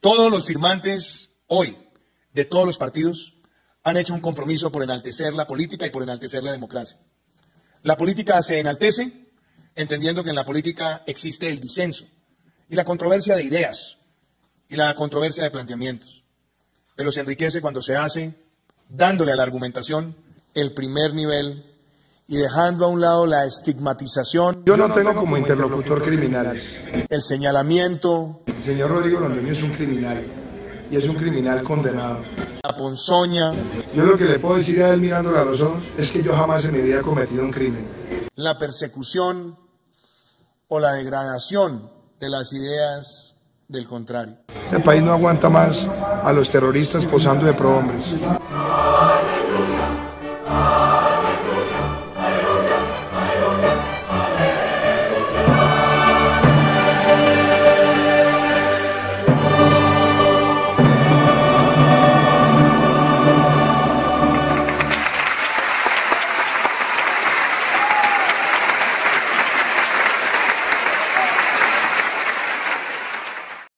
Todos los firmantes hoy de todos los partidos han hecho un compromiso por enaltecer la política y por enaltecer la democracia. La política se enaltece entendiendo que en la política existe el disenso y la controversia de ideas y la controversia de planteamientos, pero se enriquece cuando se hace dándole a la argumentación el primer nivel y dejando a un lado la estigmatización. Yo no tengo como interlocutor criminales. El señalamiento. El señor Rodrigo Londoño es un criminal, y es un criminal condenado. La ponzoña. Yo lo que le puedo decir a él mirándole a los ojos es que yo jamás en mi vida he cometido un crimen. La persecución o la degradación de las ideas del contrario. El país no aguanta más a los terroristas posando de prohombres.